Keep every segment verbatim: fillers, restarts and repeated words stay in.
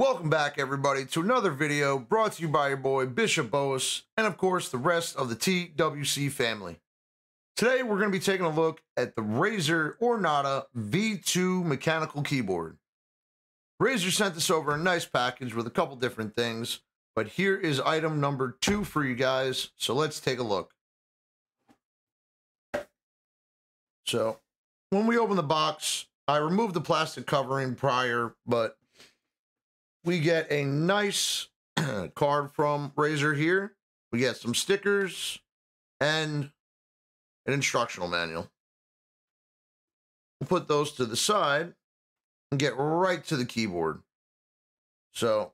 Welcome back, everybody, to another video brought to you by your boy Bishop Boas and, of course, the rest of the T W C family. Today, we're going to be taking a look at the Razer Ornata V two mechanical keyboard. Razer sent this over a nice package with a couple different things, but here is item number two for you guys, so let's take a look. So, when we open the box, I removed the plastic covering prior, but we get a nice card from Razer here. We get some stickers and an instructional manual. We'll put those to the side and get right to the keyboard. So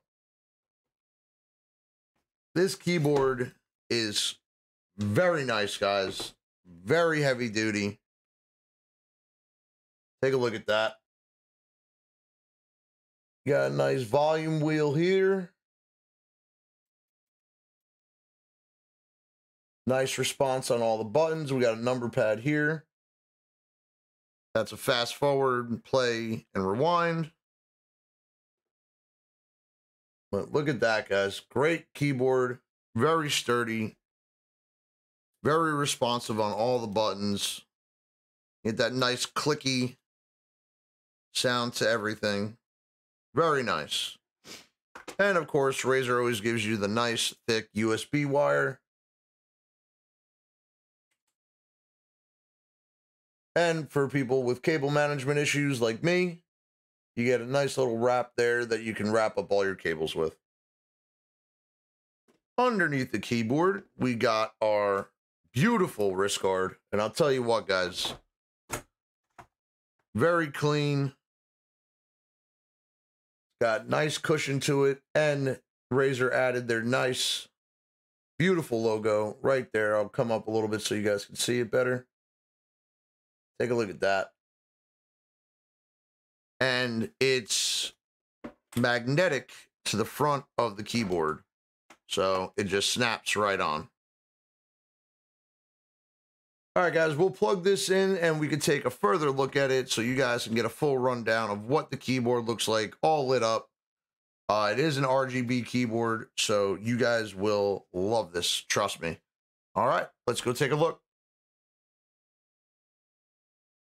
this keyboard is very nice, guys. Very heavy duty. Take a look at that. Got a nice volume wheel here. Nice response on all the buttons. We got a number pad here. That's a fast forward, play, and rewind. But look at that, guys. Great keyboard. Very sturdy. Very responsive on all the buttons. Get that nice clicky sound to everything. Very nice. And of course, Razer always gives you the nice thick U S B wire. And for people with cable management issues like me, you get a nice little wrap there that you can wrap up all your cables with. Underneath the keyboard, we got our beautiful wrist guard. And I'll tell you what, guys, very clean. Got nice cushion to it, and Razer added their nice, beautiful logo right there. I'll come up a little bit so you guys can see it better. Take a look at that. And it's magnetic to the front of the keyboard, so it just snaps right on. All right, guys, we'll plug this in and we can take a further look at it so you guys can get a full rundown of what the keyboard looks like, all lit up. Uh, it is an R G B keyboard, so you guys will love this. Trust me. All right, let's go take a look.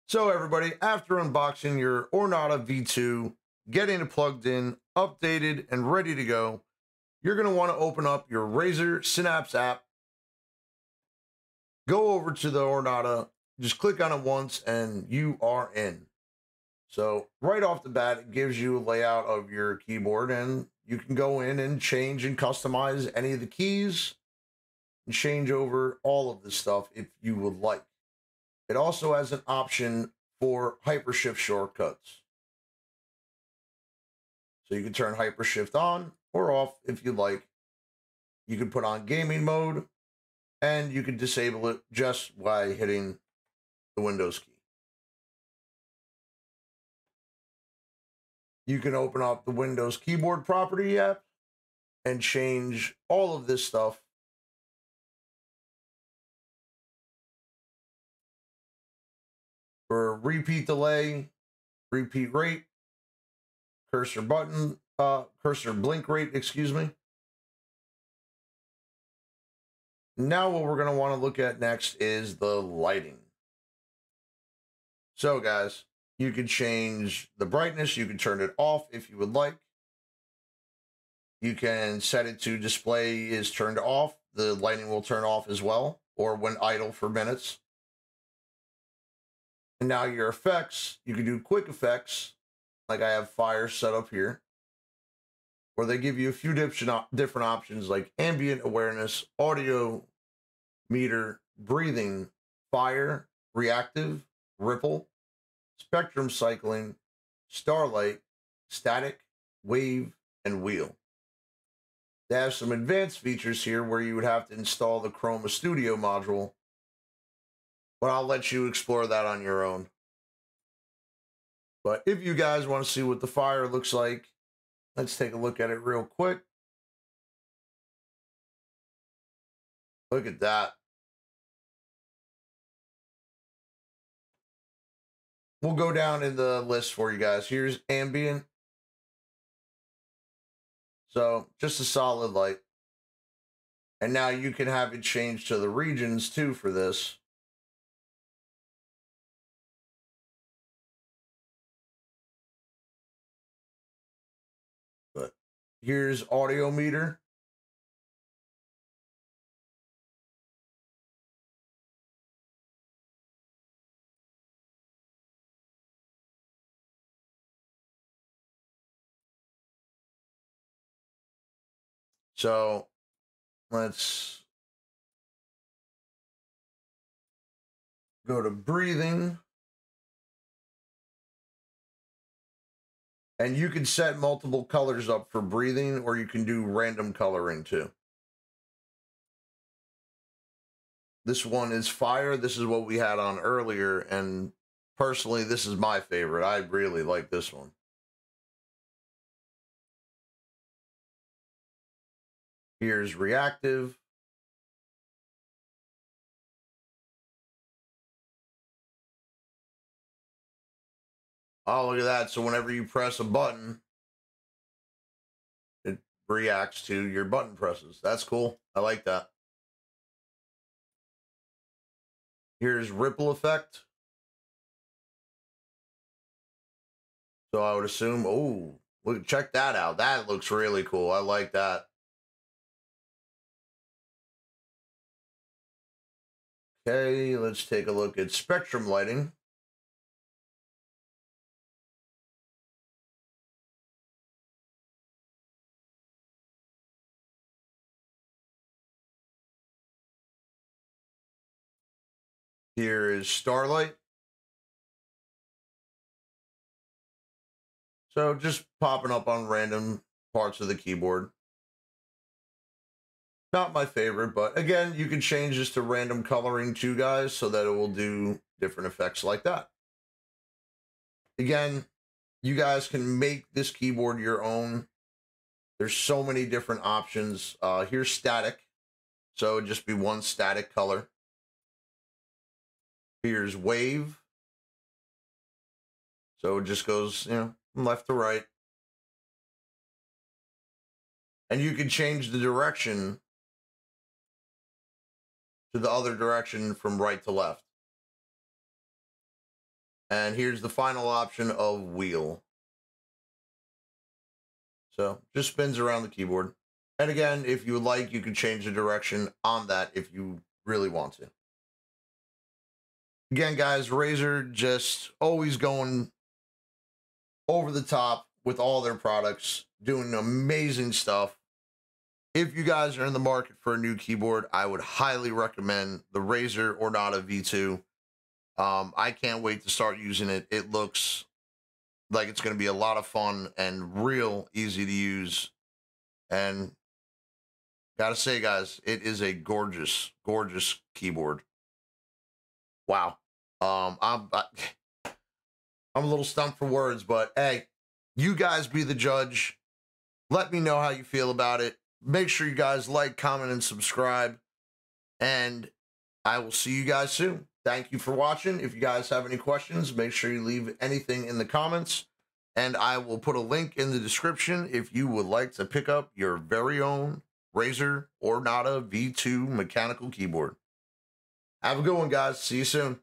So, everybody, after unboxing your Ornata V two, getting it plugged in, updated, and ready to go, you're going to want to open up your Razer Synapse app. Go over to the Ornata, just click on it once, and you are in. So right off the bat, it gives you a layout of your keyboard, and you can go in and change and customize any of the keys and change over all of this stuff if you would like. It also has an option for HyperShift shortcuts. So you can turn HyperShift on or off if you'd like. You can put on gaming mode, and you can disable it just by hitting the Windows key. You can open up the Windows Keyboard Property app and change all of this stuff. For repeat delay, repeat rate, cursor button, uh, cursor blink rate, excuse me. Now what we're going to want to look at next is the lighting. So, guys, you can change the brightness. You can turn it off if you would like. You can set it to display is turned off. The lighting will turn off as well, or when idle for minutes. And now your effects. You can do quick effects, like I have fire set up here, where they give you a few different options like ambient awareness, audio meter, breathing, fire, reactive, ripple, spectrum cycling, starlight, static, wave, and wheel. They have some advanced features here where you would have to install the Chroma Studio module, but I'll let you explore that on your own. But if you guys want to see what the fire looks like, let's take a look at it real quick. Look at that. We'll go down in the list for you guys. Here's ambient. So just a solid light. And now you can have it change to the regions too for this. But here's audio meter. So let's go to breathing. And you can set multiple colors up for breathing, or you can do random coloring too. This one is fire. This is what we had on earlier. And personally, this is my favorite. I really like this one. Here's reactive. Oh, look at that. So whenever you press a button, it reacts to your button presses. That's cool. I like that. Here's ripple effect. So I would assume, oh, look, check that out. That looks really cool. I like that. Okay, let's take a look at spectrum lighting. Here is starlight. So just popping up on random parts of the keyboard. Not my favorite, but again, you can change this to random coloring too, guys, so that it will do different effects like that. Again, you guys can make this keyboard your own. There's so many different options. Uh, here's static. So it'd just be one static color. Here's wave. So it just goes, you know, from left to right. And you can change the direction to the other direction from right to left. And here's the final option of wheel. So just spins around the keyboard. And again, if you would like, you can change the direction on that if you really want to. Again, guys, Razer just always going over the top with all their products, doing amazing stuff. If you guys are in the market for a new keyboard, I would highly recommend the Razer Ornata V two. Um, I can't wait to start using it. It looks like it's going to be a lot of fun and real easy to use. And got to say, guys, it is a gorgeous, gorgeous keyboard. Wow. Um, I'm, I, I'm a little stumped for words, but hey, you guys be the judge. Let me know how you feel about it. Make sure you guys like, comment, and subscribe. And I will see you guys soon. Thank you for watching. If you guys have any questions, make sure you leave anything in the comments. And I will put a link in the description if you would like to pick up your very own Razer Ornata V two mechanical keyboard. Have a good one, guys. See you soon.